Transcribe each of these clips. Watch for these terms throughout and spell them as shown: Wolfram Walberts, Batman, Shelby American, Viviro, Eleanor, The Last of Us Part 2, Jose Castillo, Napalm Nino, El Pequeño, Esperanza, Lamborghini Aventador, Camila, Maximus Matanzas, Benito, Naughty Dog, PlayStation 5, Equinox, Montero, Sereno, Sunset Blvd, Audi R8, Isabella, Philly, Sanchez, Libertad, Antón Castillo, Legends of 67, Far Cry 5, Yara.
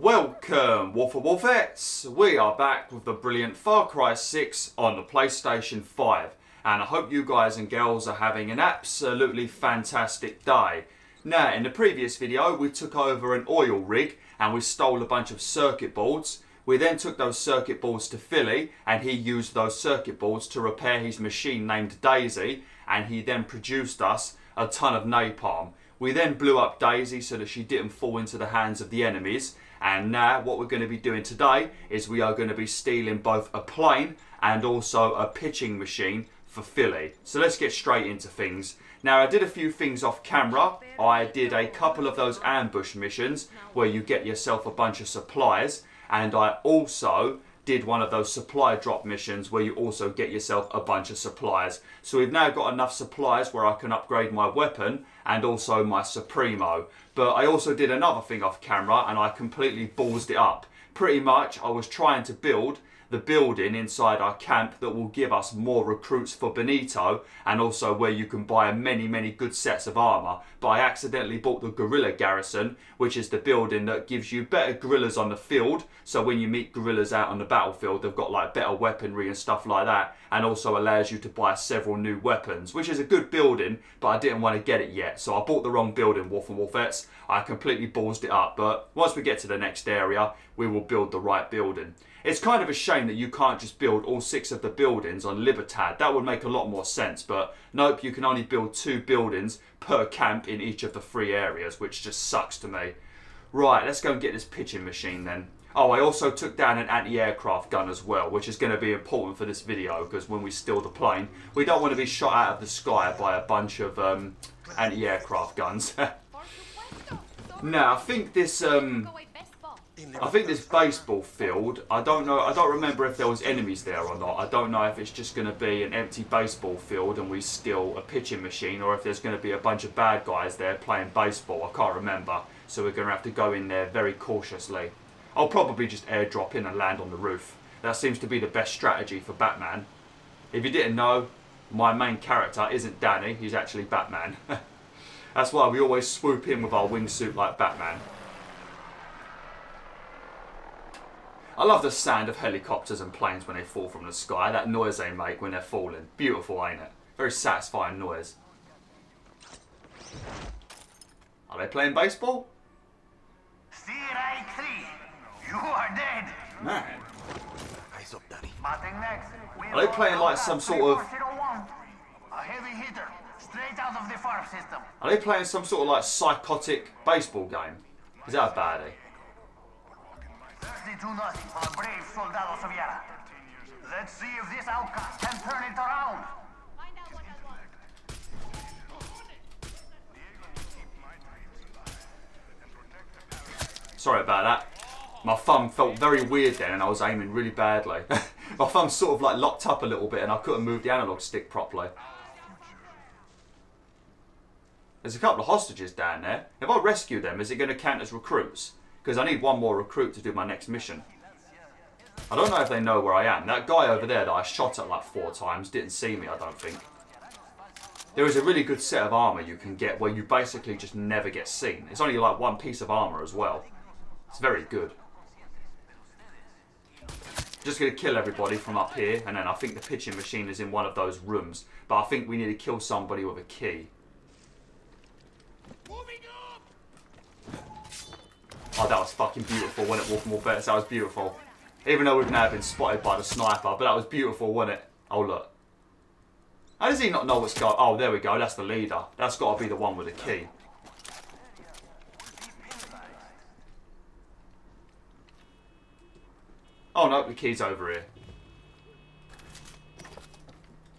Welcome, Waffle Waffettes! We are back with the brilliant Far Cry 6 on the PlayStation 5, and I hope you guys and girls are having an absolutely fantastic day. Now, in the previous video, we took over an oil rig and we stole a bunch of circuit boards. We then took those circuit boards to Philly, and he used those circuit boards to repair his machine named Daisy, and he then produced us a ton of napalm. We then blew up Daisy so that she didn't fall into the hands of the enemies. And now what we're going to be doing today is we are going to be stealing both a plane and also a pitching machine for Philly. So let's get straight into things. Now, I did a few things off camera. I did a couple of those ambush missions where you get yourself a bunch of supplies. And I also did one of those supply drop missions where you also get yourself a bunch of supplies. So we've now got enough supplies where I can upgrade my weapon and also my Supremo. But I also did another thing off camera and I completely ballsed it up. Pretty much I was trying to build the building inside our camp that will give us more recruits for Benito, and also where you can buy many good sets of armor. But I accidentally bought the Guerrilla Garrison, which is the building that gives you better guerrillas on the field, so when you meet guerrillas out on the battlefield they've got like better weaponry and stuff like that, and also allows you to buy several new weapons, which is a good building, but I didn't want to get it yet, so I bought the wrong building, Wolf and Wolfettes. I completely ballsed it up, but once we get to the next area we will build the right building. It's kind of a shame that you can't just build all 6 of the buildings on Libertad. That would make a lot more sense, but nope, you can only build 2 buildings per camp in each of the 3 areas, which just sucks to me. Right, let's go and get this pitching machine then. Oh, I also took down an anti-aircraft gun as well, which is going to be important for this video, because when we steal the plane, we don't want to be shot out of the sky by a bunch of anti-aircraft guns. Now, I think this baseball field, I don't know, I don't remember if there was enemies there or not. I don't know if it's just going to be an empty baseball field and we steal a pitching machine, or if there's going to be a bunch of bad guys there playing baseball. I can't remember. So we're going to have to go in there very cautiously. I'll probably just airdrop in and land on the roof. That seems to be the best strategy for Batman. If you didn't know, my main character isn't Danny, he's actually Batman. That's why we always swoop in with our wingsuit like Batman. I love the sound of helicopters and planes when they fall from the sky. That noise they make when they're falling. Beautiful, ain't it? Very satisfying noise. Are they playing baseball? You are dead. Man. Are they playing like some sort of... Are they playing some sort of like psychotic baseball game? Is that a baddie? Brave soldados of Yara. Let's see if this outcome can turn it around. Sorry about that. My thumb felt very weird then and I was aiming really badly. My thumb's sort of like locked up a little bit and I couldn't move the analog stick properly. There's a couple of hostages down there. If I rescue them, is it going to count as recruits? Because I need one more recruit to do my next mission. I don't know if they know where I am. That guy over there that I shot at like 4 times didn't see me, I don't think. There is a really good set of armour you can get where you basically just never get seen. It's only like 1 piece of armour as well. It's very good. Just going to kill everybody from up here, and then I think the pitching machine is in one of those rooms. But I think we need to kill somebody with a key. Oh, that was fucking beautiful, wasn't it, Wolfram Walberts? That was beautiful. Even though we've now been spotted by the sniper, but that was beautiful, wasn't it? Oh, look. How does he not know what's going on? Oh, there we go. That's the leader. That's got to be the one with the key. Oh, no. The key's over here.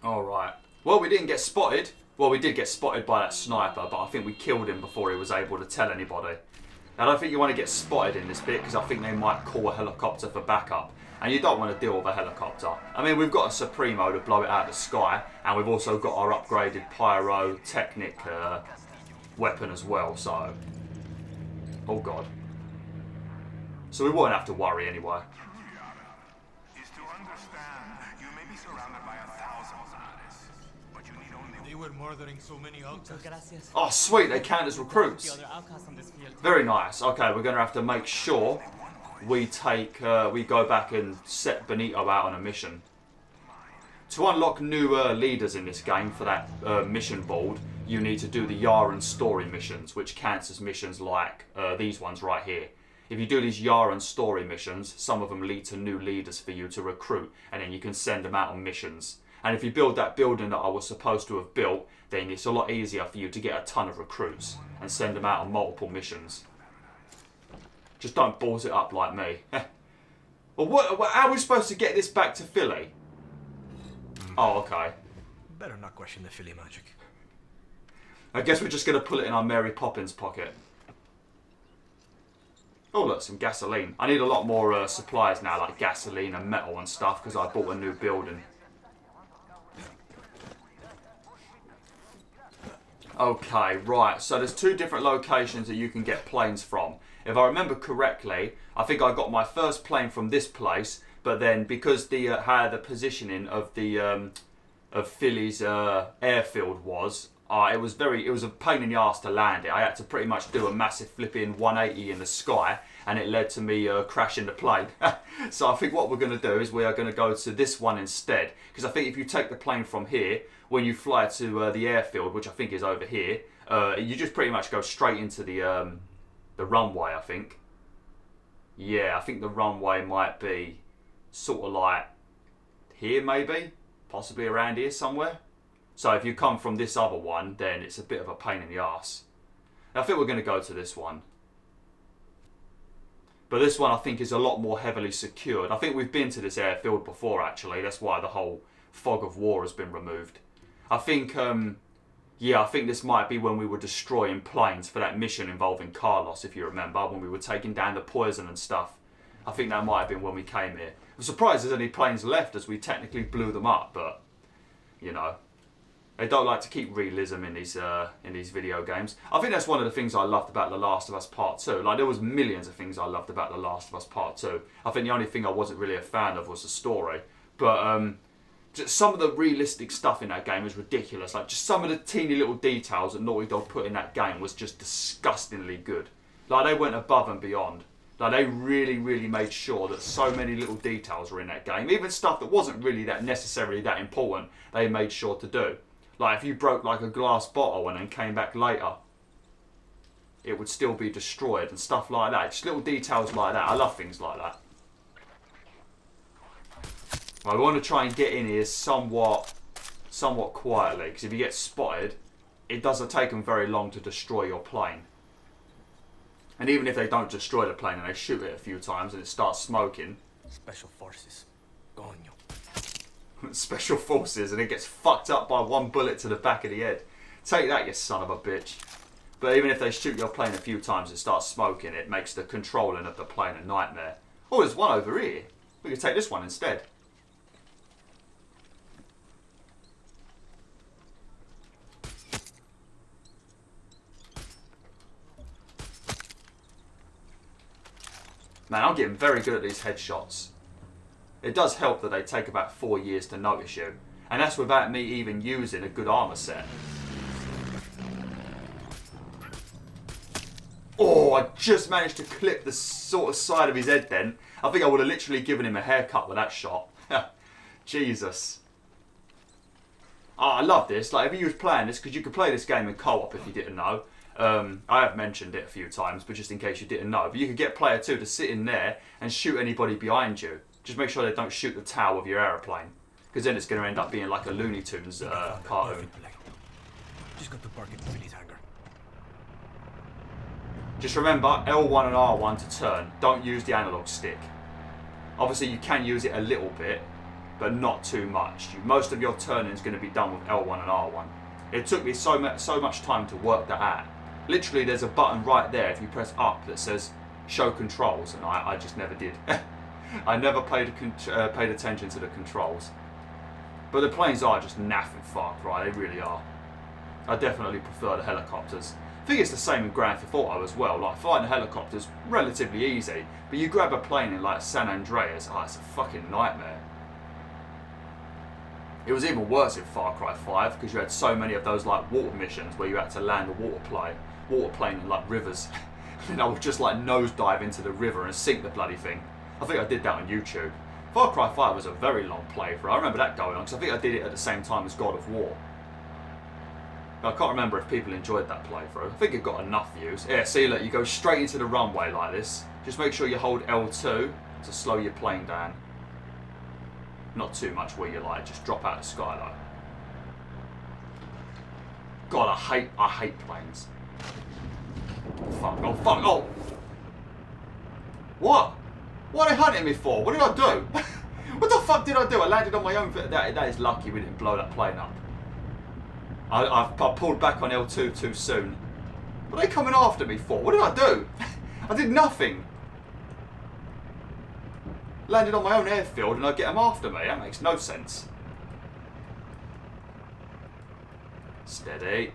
All right. Well, we didn't get spotted. Well, we did get spotted by that sniper, but I think we killed him before he was able to tell anybody. I don't think you want to get spotted in this bit because I think they might call a helicopter for backup. And you don't want to deal with a helicopter. I mean, we've got a Supremo to blow it out of the sky. And we've also got our upgraded pyrotechnic weapon as well, so... Oh, God. So we won't have to worry anyway. Were murdering so many outcasts. Oh sweet, they count as recruits. Very nice. Okay, we're going to have to make sure we go back and set Benito out on a mission. To unlock new leaders in this game for that mission board, you need to do the Yara story missions, which cancels missions like these ones right here. If you do these Yara story missions, some of them lead to new leaders for you to recruit, and then you can send them out on missions. And if you build that building that I was supposed to have built, then it's a lot easier for you to get a ton of recruits and send them out on multiple missions. Just don't balls it up like me. Well, how are we supposed to get this back to Philly? Oh, okay. Better not question the Philly magic. I guess we're just going to put it in our Mary Poppins pocket. Oh, look, some gasoline. I need a lot more supplies now, like gasoline and metal and stuff, because I bought a new building. Okay, right. So there's two different locations that you can get planes from. If I remember correctly, I think I got my first plane from this place, but then because the how the positioning of the of Philly's airfield was, it was a pain in the ass to land it. I had to pretty much do a massive flipping 180 in the sky, and it led to me crashing the plane. So I think what we're going to do is we are going to go to this one instead, because I think if you take the plane from here, when you fly to the airfield, which I think is over here, you just pretty much go straight into the runway, I think. Yeah, I think the runway might be sort of like here maybe, possibly around here somewhere. So if you come from this other one, then it's a bit of a pain in the arse. I think we're going to go to this one. But this one I think is a lot more heavily secured. I think we've been to this airfield before actually, that's why the whole fog of war has been removed. I think, yeah, I think this might be when we were destroying planes for that mission involving Carlos, if you remember, when we were taking down the poison and stuff. I think that might have been when we came here. I'm surprised there's any planes left, as we technically blew them up, but, you know, they don't like to keep realism in these video games. I think that's one of the things I loved about The Last of Us Part 2. Like, there was millions of things I loved about The Last of Us Part 2. I think the only thing I wasn't really a fan of was the story, but, some of the realistic stuff in that game is ridiculous. Like, just some of the teeny little details that Naughty Dog put in that game was just disgustingly good. Like, they went above and beyond. Like, they really, really made sure that so many little details were in that game. Even stuff that wasn't really that necessarily that important, they made sure to do. Like, if you broke, like, a glass bottle and then came back later, it would still be destroyed and stuff like that. Just little details like that. I love things like that. I want to try and get in here somewhat quietly, because if you get spotted, it doesn't take them very long to destroy your plane. And even if they don't destroy the plane and they shoot it a few times and it starts smoking, special forces, coño. Special forces, and it gets fucked up by one bullet to the back of the head. Take that, you son of a bitch. But even if they shoot your plane a few times and it starts smoking, it makes the controlling of the plane a nightmare. Oh, there's one over here. We could take this one instead. Man, I'm getting very good at these headshots. It does help that they take about 4 years to notice you. And that's without me even using a good armor set. Oh, I just managed to clip the sort of side of his head then. I think I would have literally given him a haircut with that shot. Jesus. Oh, I love this. Like, if you was playing this, because you could play this game in co-op if you didn't know. I have mentioned it a few times, but just in case you didn't know, but you could get player 2 to sit in there and shoot anybody behind you. Just make sure they don't shoot the tail of your aeroplane, because then it's going to end up being like a Looney Tunes cartoon. Just got to park in Philly's hangar. Just remember, L1 and R1 to turn. Don't use the analog stick. Obviously, you can use it a little bit, but not too much. Most of your turning is going to be done with L1 and R1. It took me so much time to work that out. Literally, there's a button right there, if you press up, that says show controls, and I just never did. I never paid attention to the controls. But the planes are just naffing fucked, right? They really are. I definitely prefer the helicopters. I think it's the same in Grand Theft Auto as well. Like, flying the helicopter's relatively easy, but you grab a plane in, like, San Andreas, oh, it's a fucking nightmare. It was even worse in Far Cry 5, because you had so many of those, like, water missions where you had to land a water plane in, like, rivers. then I would just like nosedive into the river and sink the bloody thing. I think I did that on YouTube. Far Cry 5 was a very long playthrough. I remember that going on because I think I did it at the same time as God of War. I can't remember if people enjoyed that playthrough. I think it got enough views. Yeah, see look, you go straight into the runway like this. Just make sure you hold L2 to slow your plane down. Not too much where you like, just drop out of skyline. God, I hate planes. Fuck, oh, fuck, oh! What? What are they hunting me for? What did I do? What the fuck did I do? I landed on my own foot. That is lucky we didn't blow that plane up. I pulled back on L2 too soon. What are they coming after me for? What did I do? I did nothing. Landed on my own airfield and I get them after me. That makes no sense. Steady.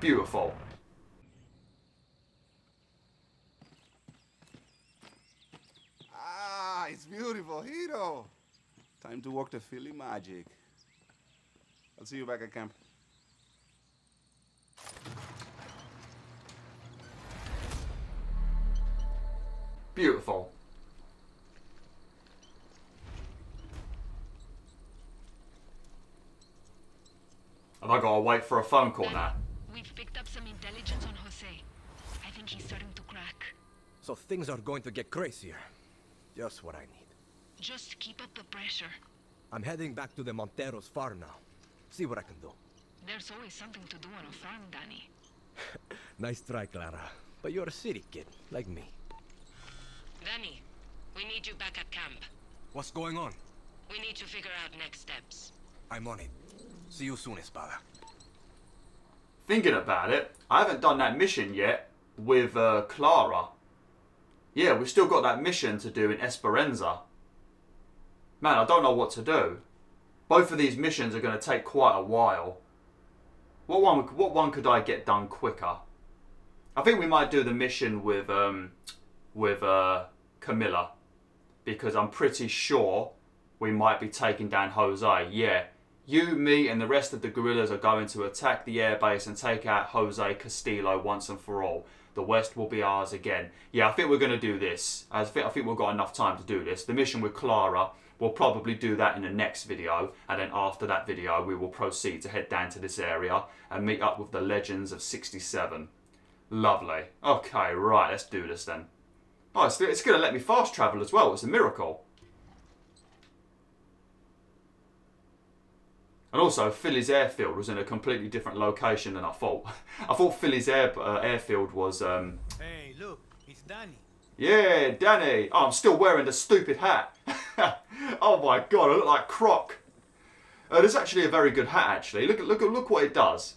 Beautiful. Ah, it's beautiful, Hiro. Time to walk the Philly magic. I'll see you back at camp. Beautiful. Have I got to wait for a phone call now? We've picked up some intelligence on Jose. I think he's starting to crack. So things are going to get crazier. Just what I need. Just keep up the pressure. I'm heading back to the Monteros farm now. See what I can do. There's always something to do on a farm, Danny. Nice try, Clara. But you're a city kid, like me. Danny, we need you back at camp. What's going on? We need to figure out next steps. I'm on it. See you soon, Espada. Thinking about it, I haven't done that mission yet with Clara. Yeah, we've still got that mission to do in Esperanza. Man, I don't know what to do. Both of these missions are going to take quite a while. What one could I get done quicker? I think we might do the mission with Camila, because I'm pretty sure we might be taking down Jose. Yeah, you, me and the rest of the guerrillas are going to attack the airbase and take out Jose Castillo once and for all. The West will be ours again. Yeah, I think we're going to do this. I think we've got enough time to do this. The mission with Clara, we'll probably do that in the next video, and then after that video we will proceed to head down to this area and meet up with the Legends of 67. Lovely. Okay, right, let's do this then. Oh, it's going to let me fast travel as well. It's a miracle. And also, Philly's airfield was in a completely different location than I thought. I thought Philly's airfield was... Hey, look, it's Danny. Yeah, Danny. Oh, I'm still wearing the stupid hat. Oh my God, I look like Croc. This is actually a very good hat, actually. Look what it does.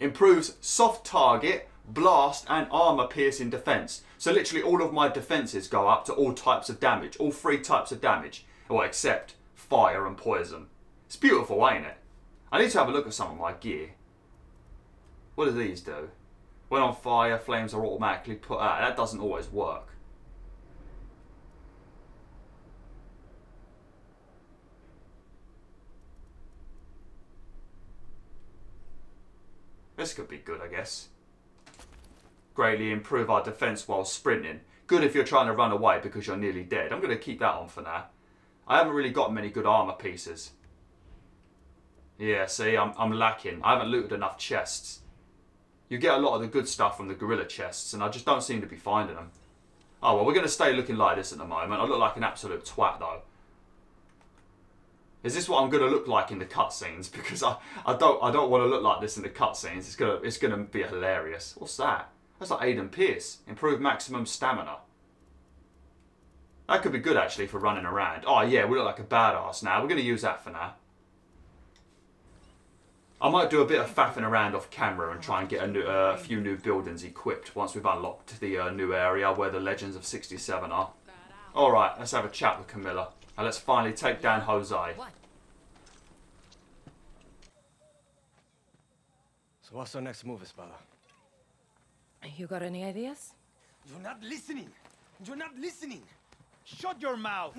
Improves soft target, blast and armor piercing defense. So literally all of my defenses go up to all types of damage, all three types of damage, well, except fire and poison. It's beautiful, ain't it? I need to have a look at some of my gear. What do these do? When on fire, flames are automatically put out. That doesn't always work. This could be good, I guess. Greatly improve our defense while sprinting. Good if you're trying to run away because you're nearly dead. I'm going to keep that on for now. I haven't really got many good armor pieces. Yeah, see, I'm lacking. I haven't looted enough chests. You get a lot of the good stuff from the gorilla chests, and I just don't seem to be finding them. Oh, well, we're going to stay looking like this at the moment. I look like an absolute twat, though. Is this what I'm going to look like in the cutscenes? Because I don't want to look like this in the cutscenes. It's going to be hilarious. What's that? That's like Aiden Pierce. Improve maximum stamina. That could be good, actually, for running around. Oh, yeah, we look like a badass now. We're going to use that for now. I might do a bit of faffing around off camera and try and get a few new buildings equipped once we've unlocked the new area where the Legends of 67 are. All right, let's have a chat with Camila. And let's finally take down Jose. So what's our next move, Isabella? You got any ideas? You're not listening. You're not listening. Shut your mouth.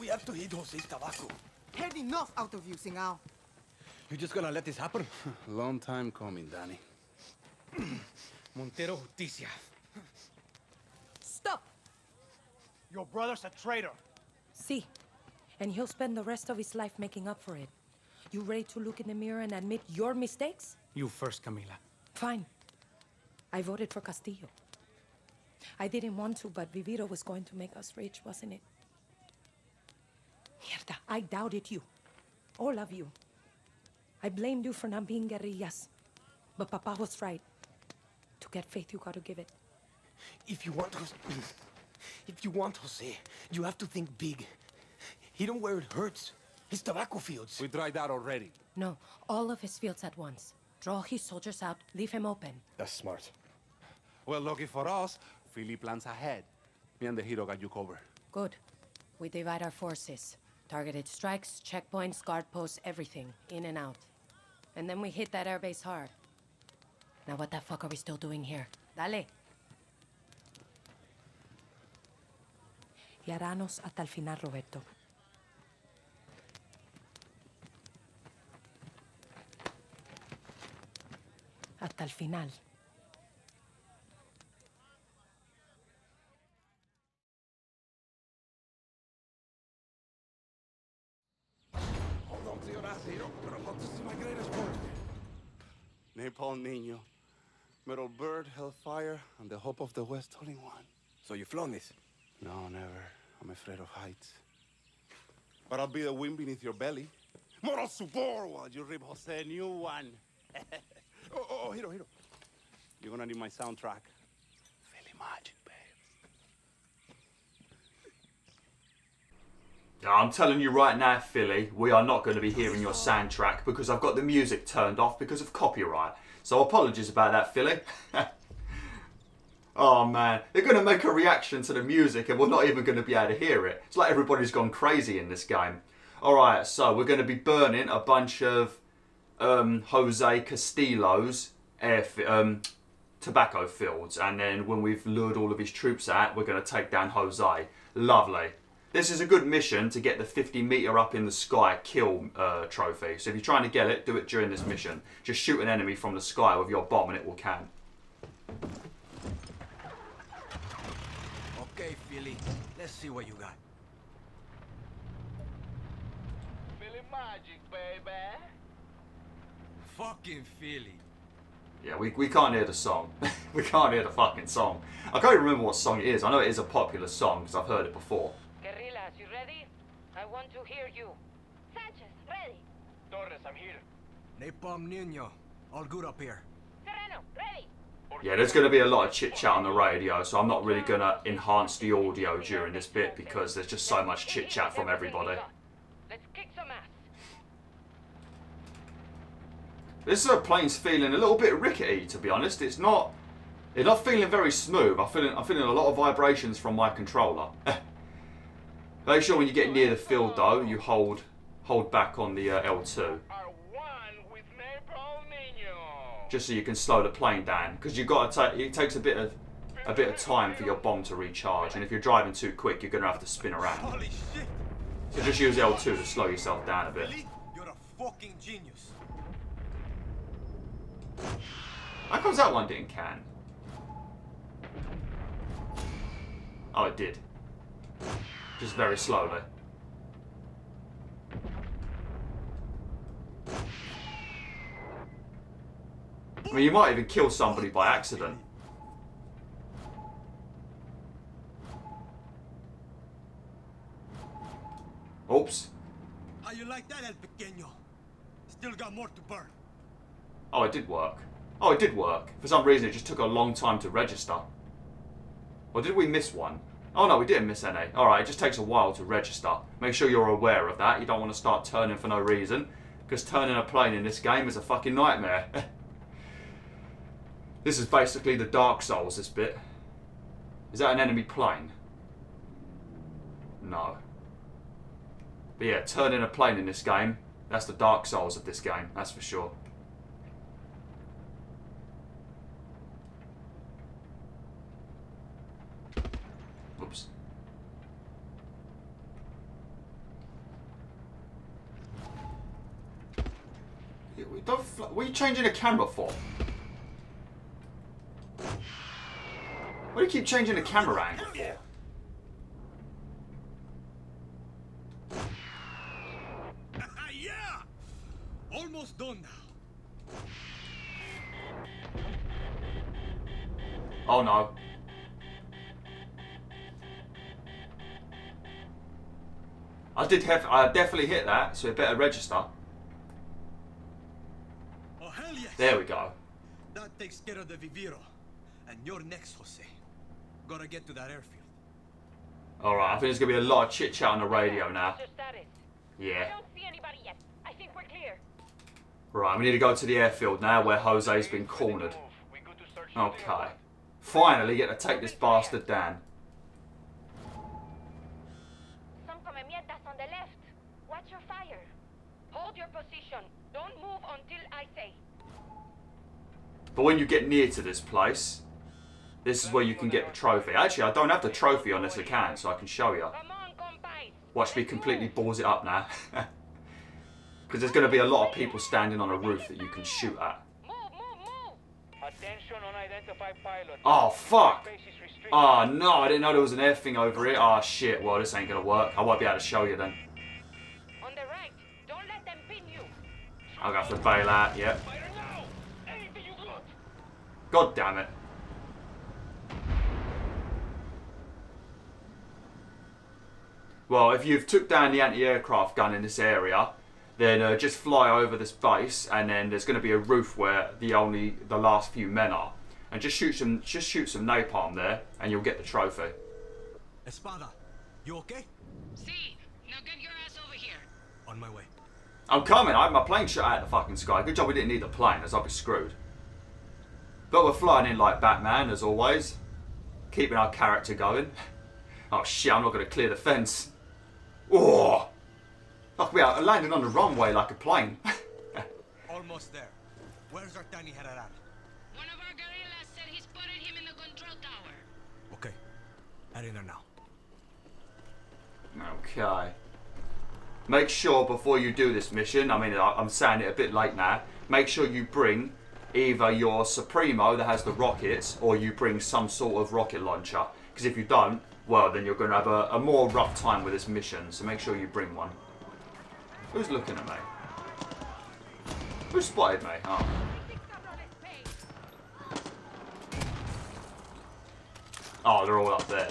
We have to hit Jose's tobacco. Heard enough out of you, Singao. You just gonna let this happen? Long time coming, Danny. Montero Justicia. Stop! Your brother's a traitor. See, and he'll spend the rest of his life making up for it. You ready to look in the mirror and admit your mistakes? You first, Camila. Fine. I voted for Castillo. I didn't want to, but Viviro was going to make us rich, wasn't it? Mierda, I doubted you. All of you. I blamed you for not being guerrillas. But Papa was right. To get faith, you gotta give it. If you want Jose, you have to think big. He don't where it hurts. His tobacco fields. We tried that already. No, all of his fields at once. Draw his soldiers out, leave him open. That's smart. Well, lucky for us, Philly plans ahead. Me and the Hiro got you covered. Good. We divide our forces. Targeted strikes, checkpoints, guard posts, everything. In and out. And then we hit that airbase hard. Now what the fuck are we still doing here? Dale! Yaranos hasta el final, Roberto. Hasta el final. Hold on to your ass, Hiro. We're about to see my greatest work. Napalm Nino. Metal Bird, Hellfire, and the Hope of the West, all in one. So you've flown this? No, never. I'm afraid of heights. But I'll be the wind beneath your belly. Moral support while you rip Jose a new one. Oh, Hiro. You're gonna need my soundtrack. Philly magic, babe. I'm telling you right now, Philly, we are not going to be hearing your soundtrack because I've got the music turned off because of copyright. So apologies about that, Philly. Oh, man. They're going to make a reaction to the music and we're not even going to be able to hear it. It's like everybody's gone crazy in this game. All right, so we're going to be burning a bunch of Jose Castillo's tobacco fields, and then when we've lured all of his troops out, we're going to take down Jose. Lovely. This is a good mission to get the 50-meter up in the sky kill trophy. So if you're trying to get it, do it during this mission. Just shoot an enemy from the sky with your bomb and it will count. Okay, Philly, let's see what you got. Philly magic, baby. Fucking Philly. Yeah, we can't hear the song. We can't hear the fucking song. I can't even remember what song it is. I know it is a popular song because I've heard it before. Guerrillas, you ready? I want to hear you. Sanchez, ready. Torres, I'm here. Napalm Nino, all good up here. Sereno, ready. Yeah, there's going to be a lot of chit-chat on the radio, so I'm not really going to enhance the audio during this bit because there's just so much chit-chat from everybody. Let's kick some ass. This plane's feeling a little bit rickety, to be honest. It's not feeling very smooth. I'm feeling a lot of vibrations from my controller. Make sure when you get near the field, though, you hold back on the L2. Just so you can slow the plane down, because you got to it takes a bit of time for your bomb to recharge, and if you're driving too quick, you're going to have to spin around. So just use L2 to slow yourself down a bit. You're a fucking genius. How comes that one didn't can? Oh, it did. Just very slowly. I mean, you might even kill somebody by accident. Oops. How you like that, El Pequeño? Still got more to burn. Oh, it did work. Oh, it did work. For some reason, it just took a long time to register. Or did we miss one? Oh, no, we didn't miss any. All right, it just takes a while to register. Make sure you're aware of that. You don't want to start turning for no reason, because turning a plane in this game is a fucking nightmare. This is basically the Dark Souls, this bit. Is that an enemy plane? No. But yeah, turning a plane in this game, that's the Dark Souls of this game, that's for sure. Oops. Don't fly. What are you changing the camera for? What do you keep changing the camera angle for? Almost done now. Oh no. I definitely hit that, so it better register. Oh, hell yes. There we go. That takes care of the Viviro. And you're next, Jose. Gotta get to that airfield. Alright, I think there's gonna be a lot of chit chat on the radio now. Yeah. I don't see anybody yet. I think we're clear. Right, we need to go to the airfield now where Jose's been cornered. Okay. Finally get to take this bastard down. Some comemiendas on the left. Watch your fire. Hold your position. Don't move until I say. But when you get near to this place, this is where you can get the trophy. Actually, I don't have the trophy on this account, so I can show you. Watch me completely balls it up now. Because there's going to be a lot of people standing on a roof that you can shoot at. Oh, fuck. Oh, no, I didn't know there was an air thing over here. Oh, shit. Well, this ain't going to work. I won't be able to show you then. I'll have to bail out, yep. God damn it. Well, if you've took down the anti-aircraft gun in this area, then just fly over this base, and then there's going to be a roof where the last few men are, and just shoot some napalm there, and you'll get the trophy. Espada, you okay? See, now get your ass over here. On my way. I'm coming. I had my plane shot out of the fucking sky. Good job we didn't need the plane, as I'll be screwed. But we're flying in like Batman, as always, keeping our character going. Oh shit! I'm not going to clear the fence. Oh. Fuck, we are landing on the runway like a plane. Almost there. Where's our tiny Herrera? One of our guerrillas said he spotted him in the control tower. Okay. Head in there now. Okay. Make sure before you do this mission, I mean, I'm saying it a bit late now, make sure you bring either your Supremo that has the rockets, or you bring some sort of rocket launcher. Because if you don't, well, then you're going to have a more rough time with this mission. So make sure you bring one. Who's looking at me? Who spotted me? Oh. Oh, they're all up there.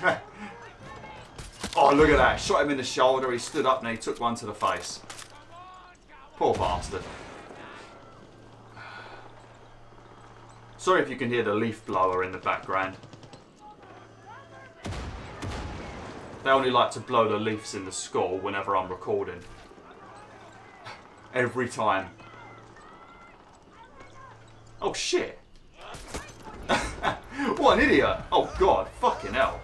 Okay. Oh, look at that. Shot him in the shoulder. He stood up and he took one to the face. Poor bastard. Sorry if you can hear the leaf blower in the background. They only like to blow the leaves in the skull whenever I'm recording. Every time. Oh shit! What an idiot! Oh god, fucking hell.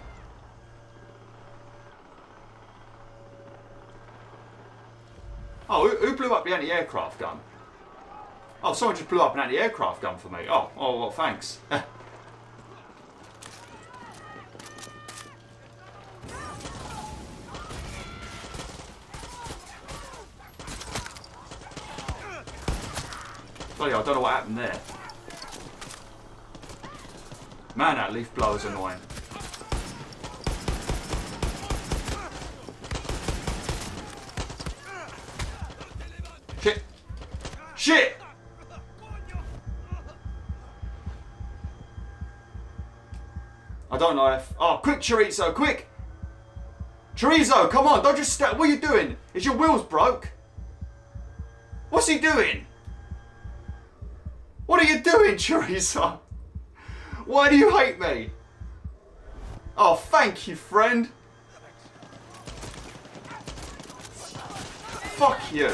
Oh, who blew up the anti-aircraft gun? Oh, someone just blew up an anti-aircraft gun for me. Oh, oh well, thanks. Bloody, I don't know what happened there. Man, that leaf blower's annoying. Shit! Shit! I don't know if... Oh, quick, Chorizo, quick! Chorizo, come on, don't just step... What are you doing? Is your wheels broke? What's he doing? What are you doing, Chorizo? Why do you hate me? Oh, thank you, friend. Fuck you.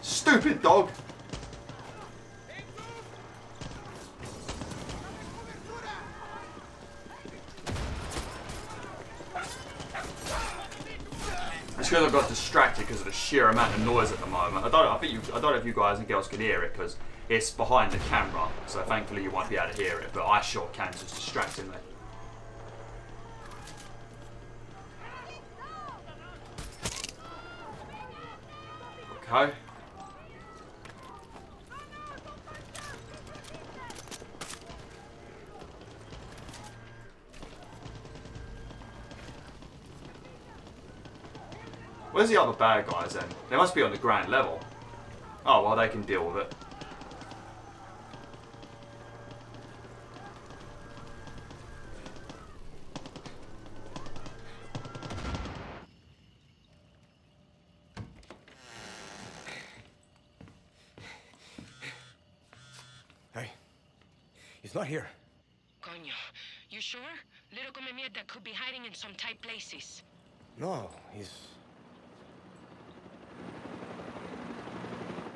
Stupid dog. It's because I got distracted because of the sheer amount of noise at the moment. I don't know if you guys and girls can hear it because it's behind the camera, so thankfully you won't be able to hear it. But I sure can, so it's distracting me. Hi. Where's the other bad guys then? They must be on the grand level. Oh, well, they can deal with it. He's not here. Coño, you sure? Little come mierda could be hiding in some tight places. No, he's...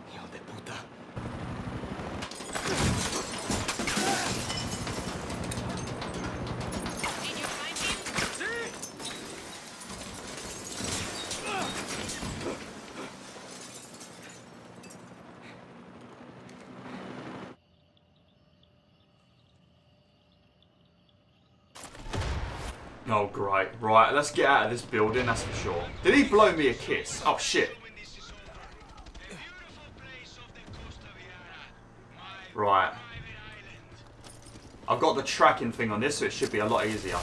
Hijo de puta. Did you find him? Oh, great. Right, let's get out of this building, that's for sure. Did he blow me a kiss? Oh, shit. Right. I've got the tracking thing on this, so it should be a lot easier.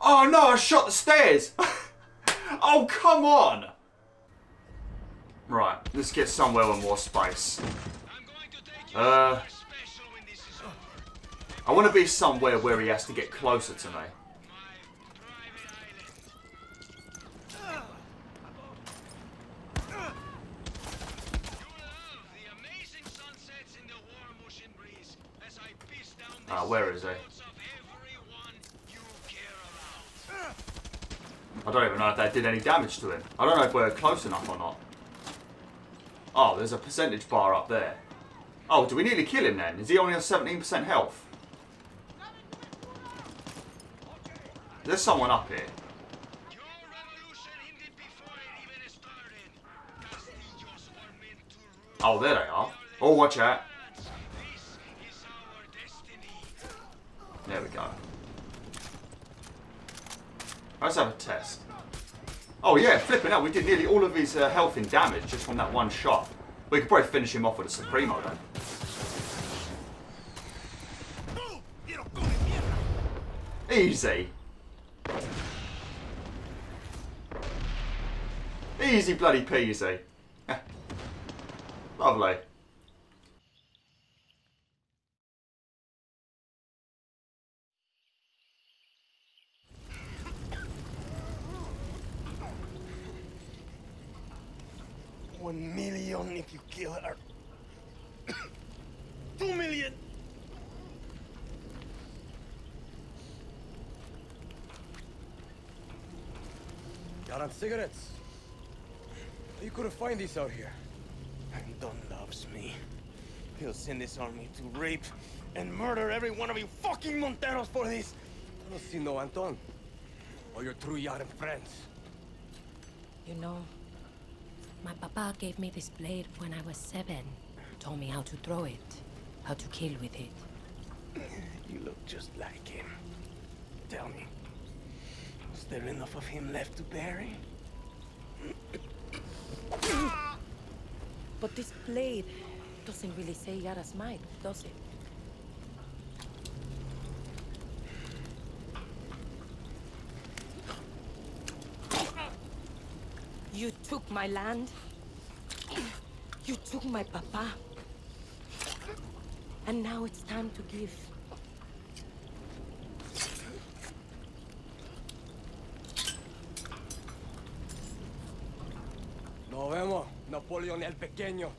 Oh, no, I shot the stairs. Oh, come on. Right, let's get somewhere with more space. I want to be somewhere where he has to get closer to me. Ah, where is he? I don't even know if that did any damage to him. I don't know if we're close enough or not. Oh, there's a percentage bar up there. Oh, do we need to kill him then? Is he only on 17% health? There's someone up here. Your revolution ended before it even started. Castillos were meant to rule. Oh, there they are. Oh, watch out. This is our destiny. There we go. Let's have a test. Oh yeah, flipping out. We did nearly all of his health and damage just from that one shot. We could probably finish him off with a Supremo then. Easy. Easy bloody peasy. Lovely. $1 million if you kill her. $2 million. Got on cigarettes. You couldn't find these out here. And Don loves me. He'll send his army to rape and murder every one of you fucking Monteros for this. I don't see no Anton or your true Yara friends. You know, my papa gave me this blade when I was 7. Told me how to throw it, how to kill with it. You look just like him. Tell me, is there enough of him left to bury? But this blade doesn't really say Yara's might, does it? You took my land. You took my papa. And now it's time to give. Nos vemos, Napoleón el Pequeño.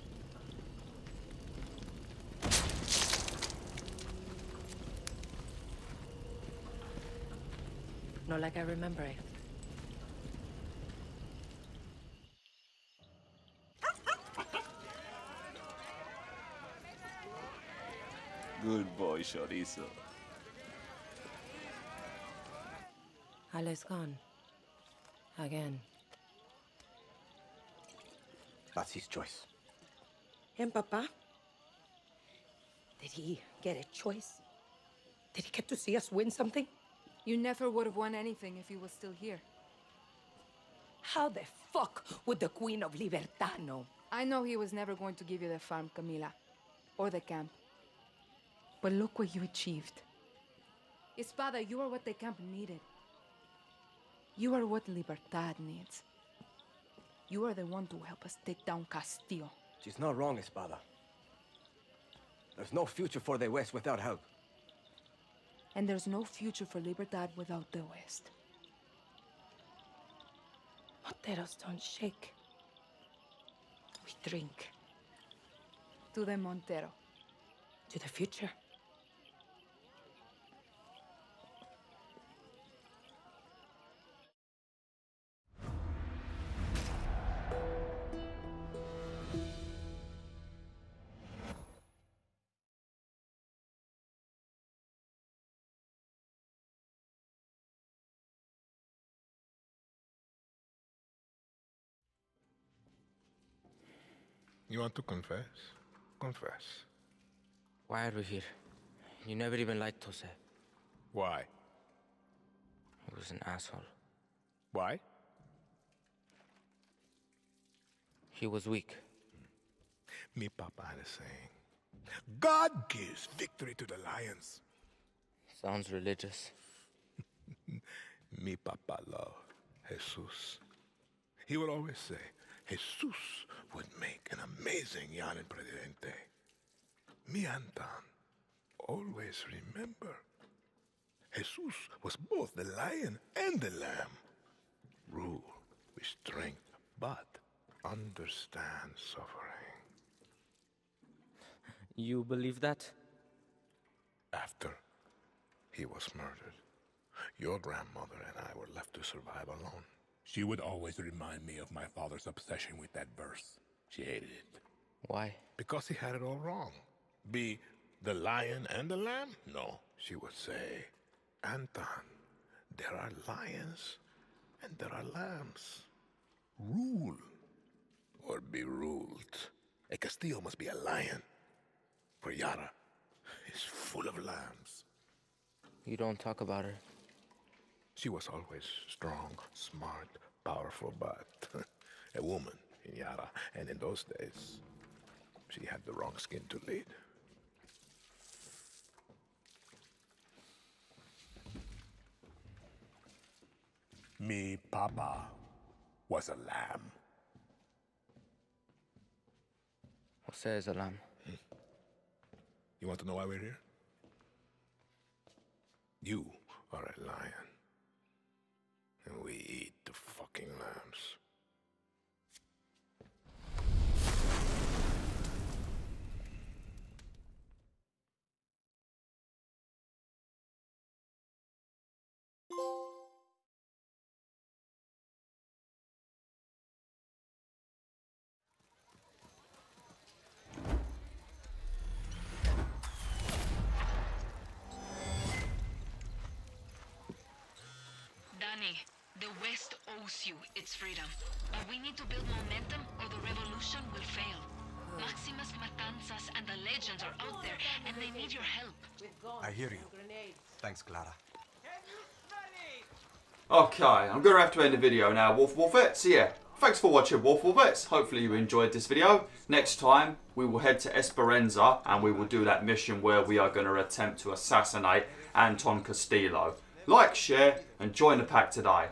Not like I remember it. Good boy, Chorizo. Ale's gone. Again. That's his choice. And Papa? Did he get a choice? Did he get to see us win something? You never would have won anything if you were still here. How the fuck would the Queen of Libertad know? I know he was never going to give you the farm, Camila. Or the camp. But look what you achieved. Espada, you are what the camp needed. You are what Libertad needs. You are the one to help us take down Castillo. She's not wrong, Espada. There's no future for the West without help. And there's no future for Libertad without the West. Monteros don't shake. We drink. To the Montero. To the future. You want to confess? Confess. Why are we here? You never even liked Jose. Why? He was an asshole. Why? He was weak. Mi papa had a saying. God gives victory to the lions. Sounds religious. Mi papa loved Jesus. He will always say, Jesus would make an amazing Yan Presidente. Mi Anton, always remember, Jesus was both the lion and the lamb. Rule with strength, but understand suffering. You believe that? After he was murdered, your grandmother and I were left to survive alone. She would always remind me of my father's obsession with that verse. She hated it. Why? Because he had it all wrong. Be the lion and the lamb? No. She would say, Anton, there are lions and there are lambs. Rule or be ruled. A Castillo must be a lion. For Yara is full of lambs. You don't talk about her. She was always strong, smart, powerful, but a woman in Yara. And in those days, she had the wrong skin to lead. Mi papa was a lamb. Jose is a lamb. You want to know why we're here? You are a lion. And we eat the fucking lambs. Danny. The West owes you its freedom, but we need to build momentum or the revolution will fail. Maximus Matanzas and the Legends are out there, and they need your help. I hear you. Thanks, Clara. Okay, I'm going to have to end the video now, Wolf Wolfettes. So yeah, thanks for watching, Wolf Wolfettes. Hopefully you enjoyed this video. Next time, we will head to Esperanza, and we will do that mission where we are going to attempt to assassinate Anton Castillo. Like, share, and join the pack today.